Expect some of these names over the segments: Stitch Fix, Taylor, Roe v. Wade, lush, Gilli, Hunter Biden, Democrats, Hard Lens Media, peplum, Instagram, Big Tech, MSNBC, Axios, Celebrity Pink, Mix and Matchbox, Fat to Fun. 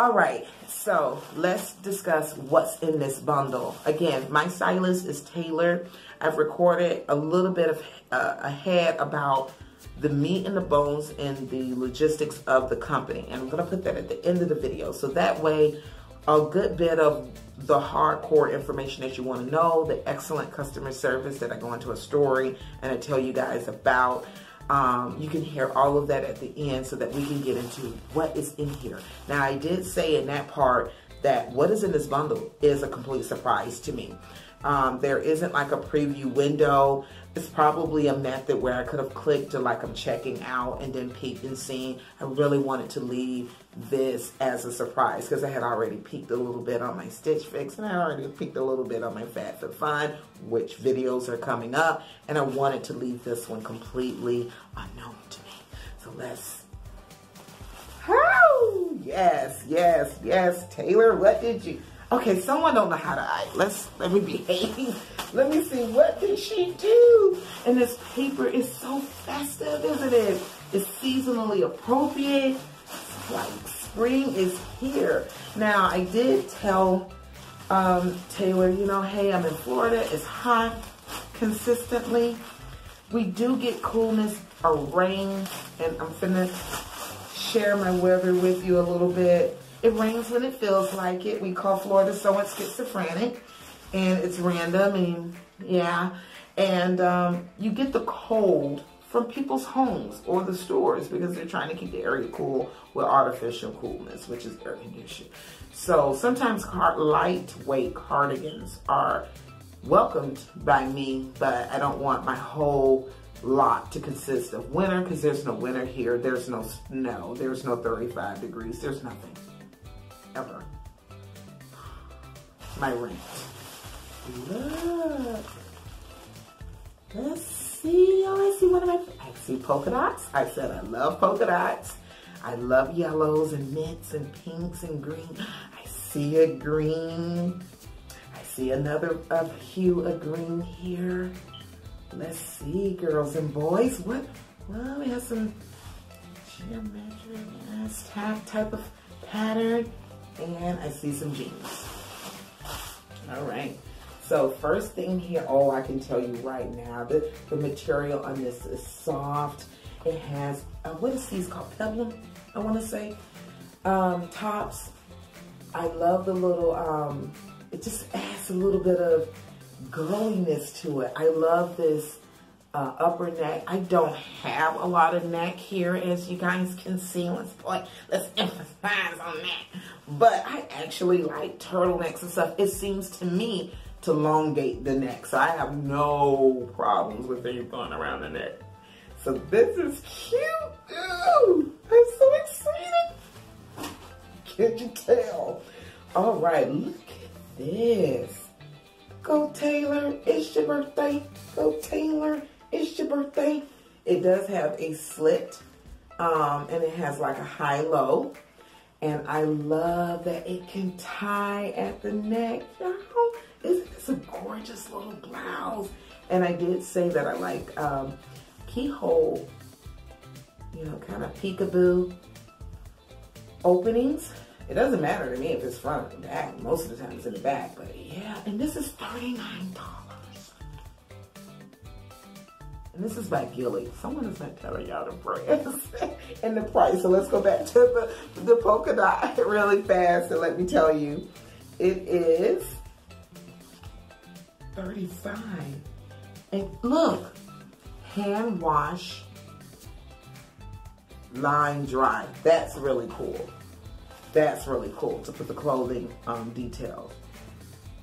All right, so let's discuss what's in this bundle. Again, my stylist is Taylor. I've recorded a little bit of ahead about the meat and the bones and the logistics of the company. And I'm gonna put that at the end of the video. So that way, a good bit of the hardcore information that you wanna know, the excellent customer service that I go into a story and I tell you guys about, you can hear all of that at the end so that we can get into what is in here. Now, I did say in that part that what is in this bundle is a complete surprise to me. There isn't like a preview window. It's probably a method where I could have clicked to like I'm checking out and then peeked and seen. I really wanted to leave this as a surprise because I had already peeked a little bit on my Stitch Fix and I already peeked a little bit on my Fat to Fun, which videos are coming up, and I wanted to leave this one completely unknown to me. So let's, oh, yes, yes, yes, Taylor, what did you? Okay, someone don't know how to act. Let me behave. Let me see, what did she do? And this paper is so festive, isn't it? It's seasonally appropriate. It's like spring is here. Now, I did tell Taylor, you know, hey, I'm in Florida. It's hot consistently. We do get coolness or rain, and I'm finna share my weather with you a little bit. It rains when it feels like it. We call Florida so it's schizophrenic, and it's random, and yeah. And you get the cold from people's homes or the stores because they're trying to keep the area cool with artificial coolness, which is air conditioning. So sometimes lightweight cardigans are welcomed by me, but I don't want my whole lot to consist of winter because there's no winter here. There's no snow. There's no 35 degrees. There's nothing. Ever. My rant. Look. Let's see. Oh, I see one of my, I see polka dots. I said I love polka dots. I love yellows and mints and pinks and green. I see a green. I see another hue of green here. Let's see, girls and boys. What? Well, we have some geometric ass type of pattern. And I see some jeans. All right. So first thing here, oh, I can tell you right now that the material on this is soft. It has, what is these called? Peplum, I want to say. Tops. I love the little, it just adds a little bit of glowiness to it. I love this upper neck. I don't have a lot of neck here, as you guys can see. Let's emphasize on that. But I actually like turtlenecks and stuff. It seems to me to elongate the neck. So I have no problems with things going around the neck. So this is cute. Ooh, I'm so excited. Can't you tell? All right, look at this. Go Taylor, it's your birthday. Go Taylor, it's your birthday. It does have a slit, and it has like a high-low. And I love that it can tie at the neck. Y'all, isn't this a gorgeous little blouse? And I did say that I like keyhole, you know, kind of peekaboo openings. It doesn't matter to me if it's front or the back. Most of the time it's in the back, but yeah. And this is $39. And this is by Gilli. Someone is not telling y'all the brands and the price. So let's go back to the polka dot really fast and let me tell you. It is $35. And look, hand wash, line dry. That's really cool. That's really cool to put the clothing detail.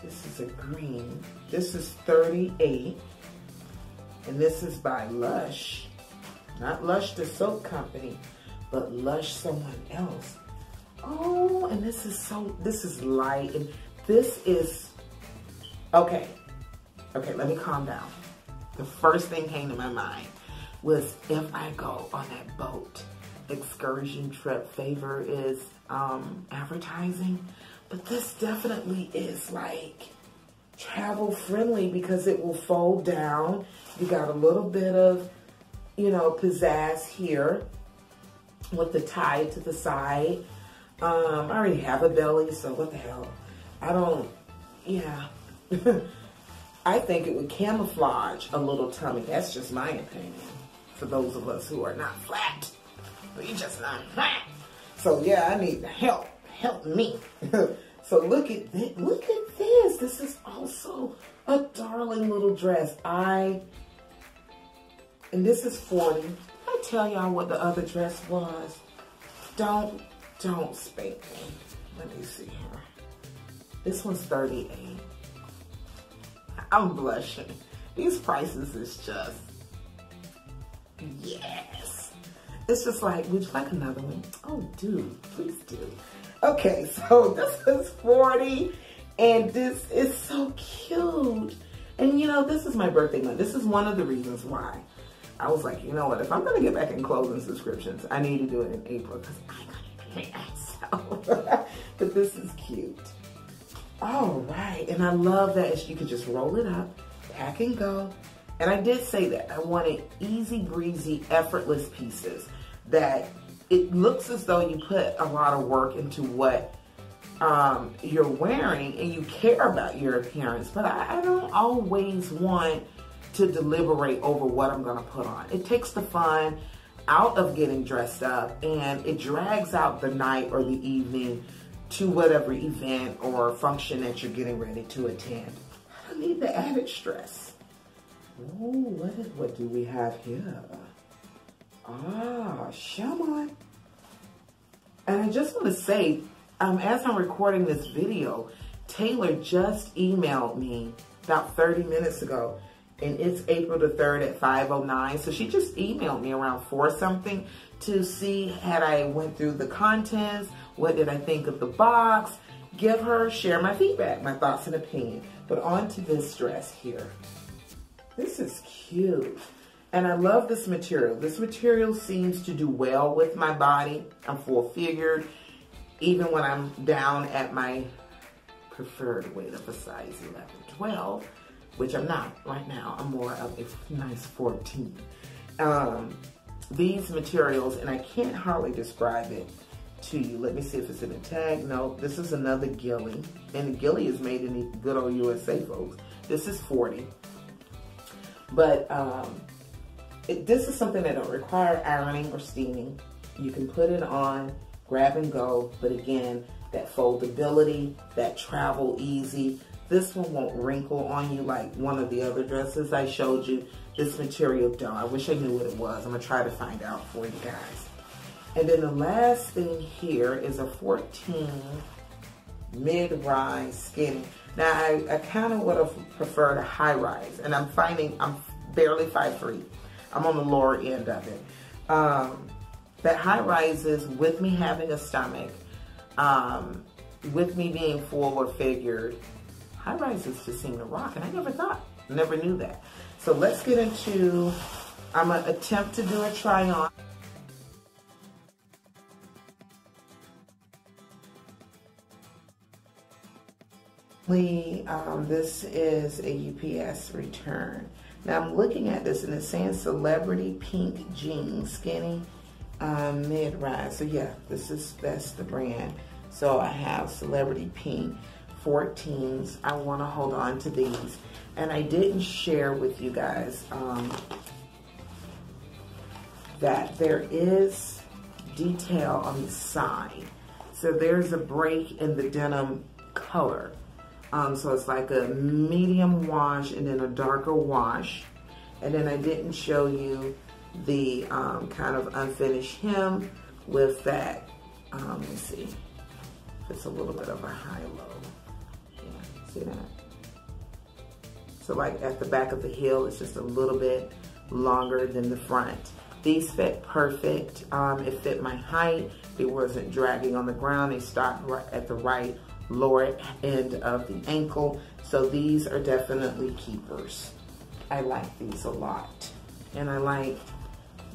This is a green. This is $38. And this is by Lush. Not Lush the soap company, but Lush someone else. Oh, and this is so, this is light. And this is, okay. Okay, let me calm down. The first thing came to my mind was if I go on that boat excursion trip, Favor is advertising, but this definitely is like travel friendly because it will fold down. You got a little bit of, you know, pizzazz here with the tie to the side. I already have a belly, so what the hell. I don't, yeah. I think it would camouflage a little tummy. That's just my opinion for those of us who are not flat. We just not flat. So yeah, I need help. Help me. So look at that. Look at this. This is also a darling little dress. And this is 40. I tell y'all what the other dress was. Don't spank me. Let me see here. This one's 38. I'm blushing. These prices is just, yes. It's just like, would you like another one? Oh, dude, please do. Okay, so this is 40, and this is so cute. And you know, this is my birthday month. This is one of the reasons why I was like, you know what, if I'm gonna get back in clothing subscriptions, I need to do it in April, because I gotta pay myself. But this is cute. All right, and I love that you could just roll it up, pack and go. And I did say that I wanted easy breezy, effortless pieces that it looks as though you put a lot of work into what you're wearing and you care about your appearance. But I don't always want to deliberate over what I'm gonna put on. It takes the fun out of getting dressed up and it drags out the night or the evening to whatever event or function that you're getting ready to attend. I need the added stress. Ooh, what do we have here? Ah, shamon. And I just want to say, as I'm recording this video, Taylor just emailed me about 30 minutes ago, and it's April the 3rd at 5:09. So she just emailed me around 4 something to see had I went through the contents, what did I think of the box, share my feedback, my thoughts and opinion. But on to this dress here. This is cute. And I love this material. This material seems to do well with my body. I'm full figured, even when I'm down at my preferred weight of a size 11, 12, which I'm not right now. I'm more of a nice 14. These materials, and I can't hardly describe it to you. Let me see if it's in a tag. No, this is another Gilli. And the Gilli is made in the good old USA, folks. This is 40. But this is something that don't require ironing or steaming. You can put it on, grab and go. But again, that foldability, that travel easy. This one won't wrinkle on you like one of the other dresses I showed you. This material don't. I wish I knew what it was. I'm gonna try to find out for you guys. And then the last thing here is a 14 mid-rise skinny. Now I kind of would have preferred a high-rise, and I'm finding I'm barely 5'3". I'm on the lower end of it. That high-rises, with me having a stomach, with me being forward-figured, high-rises just seem to rock, and I never knew that. So let's get into, I'm gonna attempt to do a try-on. This is a UPS return. Now I'm looking at this and it's saying Celebrity Pink Jeans, skinny mid-rise. So yeah, that's the brand. So I have Celebrity Pink 14s. I want to hold on to these. And I didn't share with you guys that there is detail on the side. So there's a break in the denim color. So it's like a medium wash and then a darker wash. And then I didn't show you the kind of unfinished hem with that, let me see. It's a little bit of a high-low. Yeah, see that? So like at the back of the heel, it's just a little bit longer than the front. These fit perfect. It fit my height. It wasn't dragging on the ground. They stopped right at the right lower end of the ankle. So these are definitely keepers. I like these a lot. And I like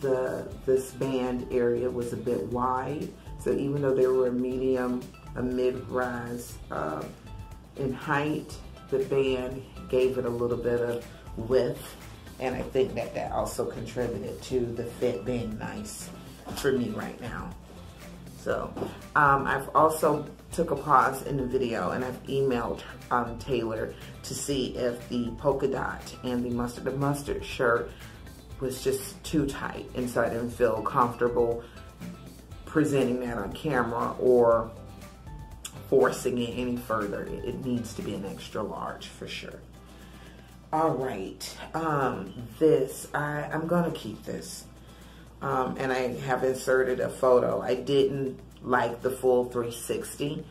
this band area was a bit wide. So even though they were a mid-rise in height, the band gave it a little bit of width. And I think that that also contributed to the fit being nice for me right now. So I've also took a pause in the video and I've emailed Taylor to see if the polka dot and the mustard shirt was just too tight, and so I didn't feel comfortable presenting that on camera or forcing it any further. It needs to be an extra large for sure. All right, this, I'm gonna keep this. And I have inserted a photo. I didn't like the full 360.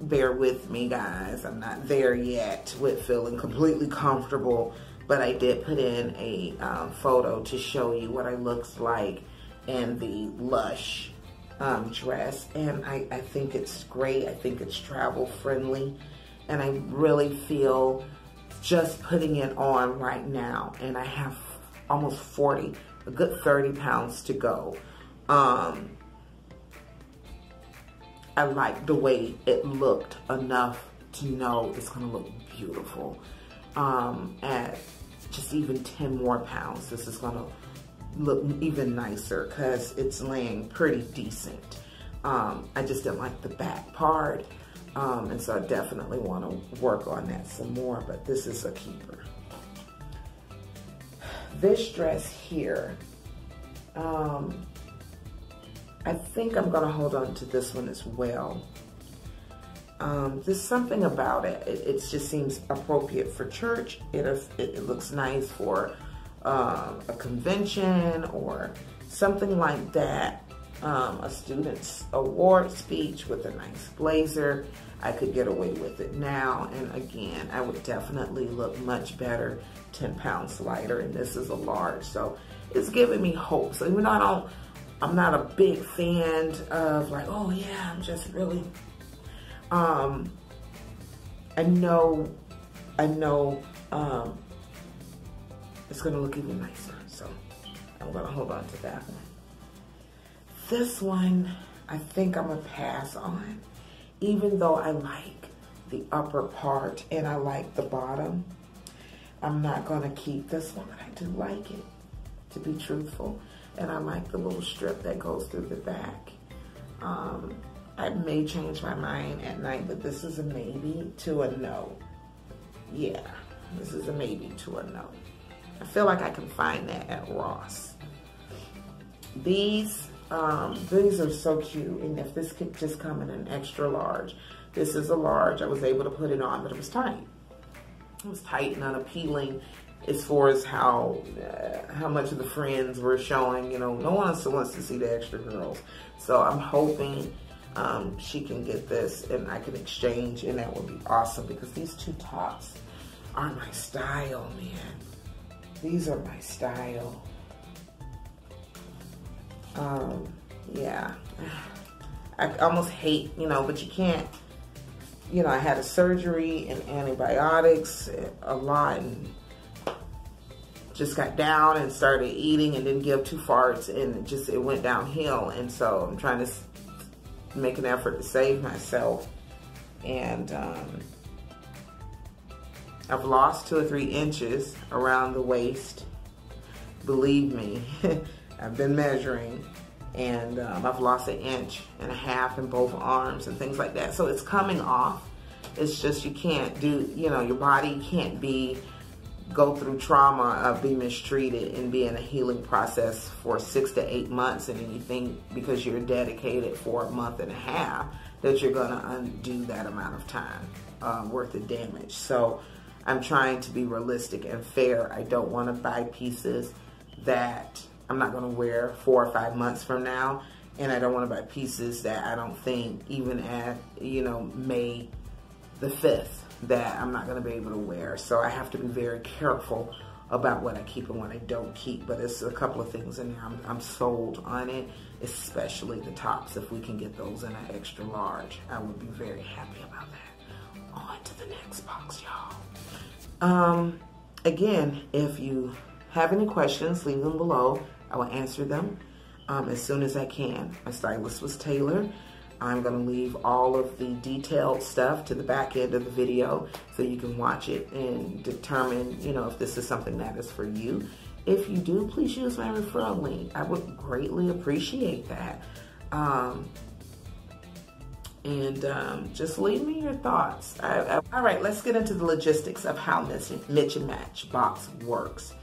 Bear with me, guys. I'm not there yet with feeling completely comfortable, but I did put in a photo to show you what I looked like in the Lush dress. And I think it's great. I think it's travel friendly. And I really feel just putting it on right now. And I have almost 40, a good 30 pounds to go. I like the way it looked enough to know it's gonna look beautiful. At just even 10 more pounds, this is gonna look even nicer because it's laying pretty decent. I just didn't like the back part, and so I definitely want to work on that some more, but this is a keeper. This dress here, I think I'm gonna hold on to this one as well. There's something about it. It just seems appropriate for church. It looks nice for a convention or something like that, a student's award speech with a nice blazer. I could get away with it now, and again, I would definitely look much better 10 pounds lighter, and this is a large, so it's giving me hope. So even though I'm not a big fan of like, oh yeah, I'm just really, I know it's gonna look even nicer, so I'm gonna hold on to that one. This one, I think I'm gonna pass on, even though I like the upper part and I like the bottom. I'm not gonna keep this one, but I do like it, to be truthful. And I like the little strip that goes through the back. I may change my mind at night, but this is a maybe to a no. Yeah, this is a maybe to a no. I feel like I can find that at Ross. These are so cute, and if this could just come in an extra large. This is a large. I was able to put it on, but it was tight. It was tight and unappealing as far as how much of the friends were showing. You know, no one else wants to see the extra girls. So I'm hoping she can get this and I can exchange, and that would be awesome because these two tops are my style, man. These are my style. Yeah, I almost hate, you know, but you can't, you know, I had a surgery and antibiotics a lot, and just got down and started eating and didn't give two farts, and it went downhill. And so I'm trying to make an effort to save myself. And I've lost 2 or 3 inches around the waist. Believe me, I've been measuring, and I've lost 1.5 inches in both arms and things like that. So it's coming off. It's just you can't do, you know, your body can't go through trauma of being mistreated and be in a healing process for 6 to 8 months, and then you think because you're dedicated for 1.5 months that you're gonna undo that amount of time worth of damage. So I'm trying to be realistic and fair. I don't wanna buy pieces that I'm not gonna wear 4 or 5 months from now, and I don't wanna buy pieces that I don't think, even at, you know, May the 5th, that I'm not gonna be able to wear. So I have to be very careful about what I keep and what I don't keep, but it's a couple of things in there I'm sold on it, especially the tops. If we can get those in an extra large, I would be very happy about that. On to the next box, y'all. Again, if you have any questions, leave them below. I will answer them as soon as I can. My stylist was Taylor. I'm gonna leave all of the detailed stuff to the back end of the video so you can watch it and determine, you know, if this is something that is for you. If you do, please use my referral link. I would greatly appreciate that. and just leave me your thoughts. All right, let's get into the logistics of how Mix and Matchbox works.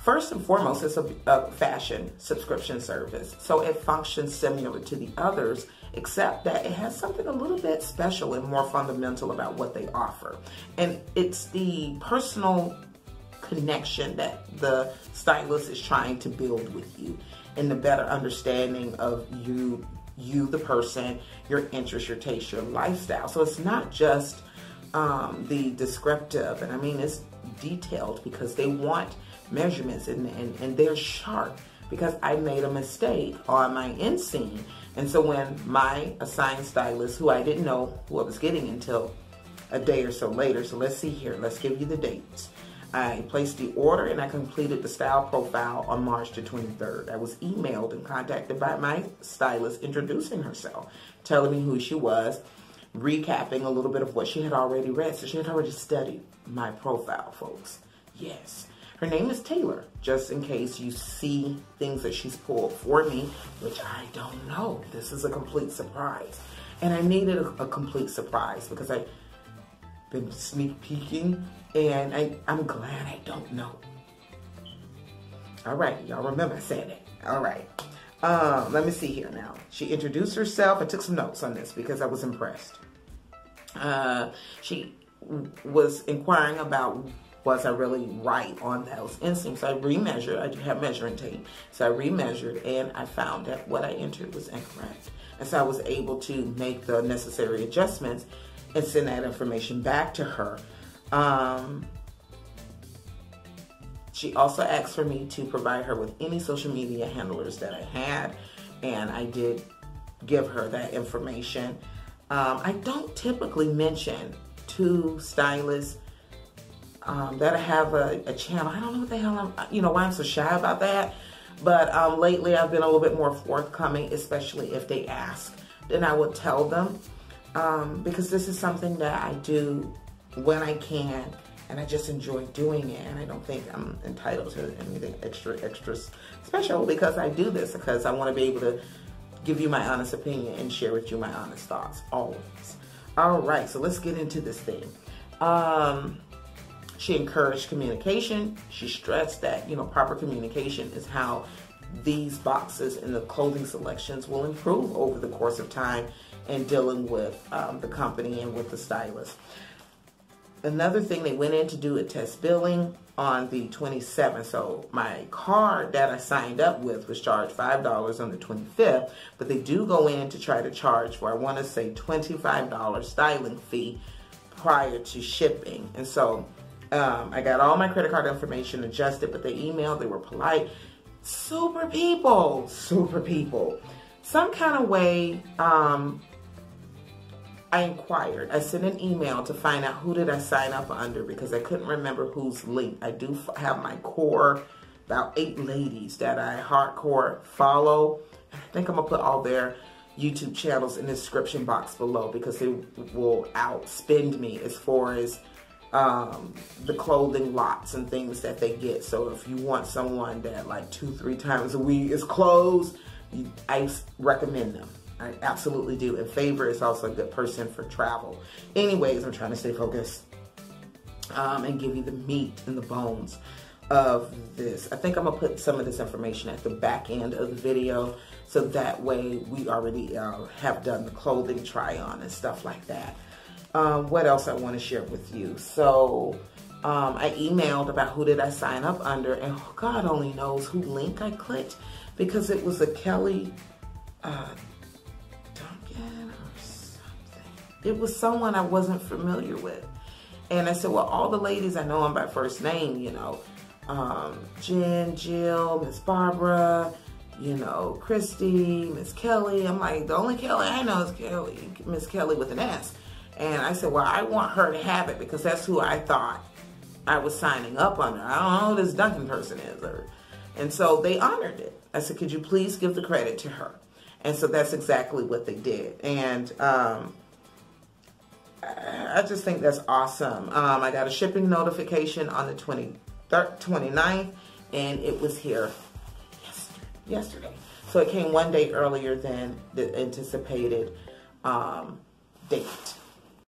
First and foremost, it's a fashion subscription service, so it functions similar to the others, except that it has something a little bit special and more fundamental about what they offer. And it's the personal connection that the stylist is trying to build with you, and the better understanding of you, the person, your interests, your tastes, your lifestyle. So it's not just the descriptive, and I mean it's detailed, because they want measurements and they're sharp, because I made a mistake on my inseam. And so when my assigned stylist, who I didn't know who I was getting until a day or so later, so let's see here, let's give you the dates. I placed the order and I completed the style profile on March the 23rd. I was emailed and contacted by my stylist introducing herself, telling me who she was, recapping a little bit of what she had already read. So she had already studied my profile, folks. Yes. Her name is Taylor, just in case you see things that she's pulled for me, which I don't know. This is a complete surprise. And I needed a complete surprise, because I've been sneak peeking, and I'm glad I don't know. All right, y'all remember I said it. All right, let me see here now. She introduced herself. I took some notes on this because I was impressed. She was inquiring about, was I really right on those inseams? So I remeasured. I do have measuring tape. So I remeasured, and I found that what I entered was incorrect. And so I was able to make the necessary adjustments and send that information back to her. She also asked for me to provide her with any social media handlers that I had, and I did give her that information. I don't typically mention to stylists that I have a channel. I don't know what the hell I'm, you know, why I'm so shy about that. But lately I've been a little bit more forthcoming, especially if they ask, then I will tell them, because this is something that I do when I can, and I just enjoy doing it, and I don't think I'm entitled to anything extra special, because I do this because I want to be able to give you my honest opinion and share with you my honest thoughts always. All right, so let's get into this thing. She encouraged communication. She stressed that, you know, proper communication is how these boxes and the clothing selections will improve over the course of time in dealing with the company and with the stylist. Another thing they went in to do a test billing on the 27th. So my card that I signed up with was charged $5 on the 25th, but they do go in to try to charge for, I want to say, $25 styling fee prior to shipping. And so I got all my credit card information adjusted, but they emailed, they were polite. Super people. Some kind of way, I inquired. I sent an email to find out who did I sign up under, because I couldn't remember who's linked. I do have my core, about 8 ladies that I hardcore follow. I think I'm going to put all their YouTube channels in the description box below, because they will outspend me as far as the clothing lots and things that they get. So if you want someone that like 2-3 times a week is clothes, I recommend them. I absolutely do. And Favor is also a good person for travel. Anyways, I'm trying to stay focused and give you the meat and the bones of this. I think I'm going to put some of this information at the back end of the video, so that way we already have done the clothing try on and stuff like that. What else I want to share with you? So I emailed about who did I sign up under, and God only knows who link I clicked, because it was a Kelly... It was someone I wasn't familiar with. And I said, well, all the ladies I know them by first name, you know, Jen, Jill, Miss Barbara, you know, Christy, Miss Kelly. I'm like, the only Kelly I know is Kelly, Miss Kelly with an S. And I said, well, I want her to have it, because that's who I thought I was signing up under. I don't know who this Duncan person is. And so they honored it. I said, could you please give the credit to her? And so that's exactly what they did. And, I just think that's awesome. I got a shipping notification on the 29th, and it was here yesterday. So it came one day earlier than the anticipated date.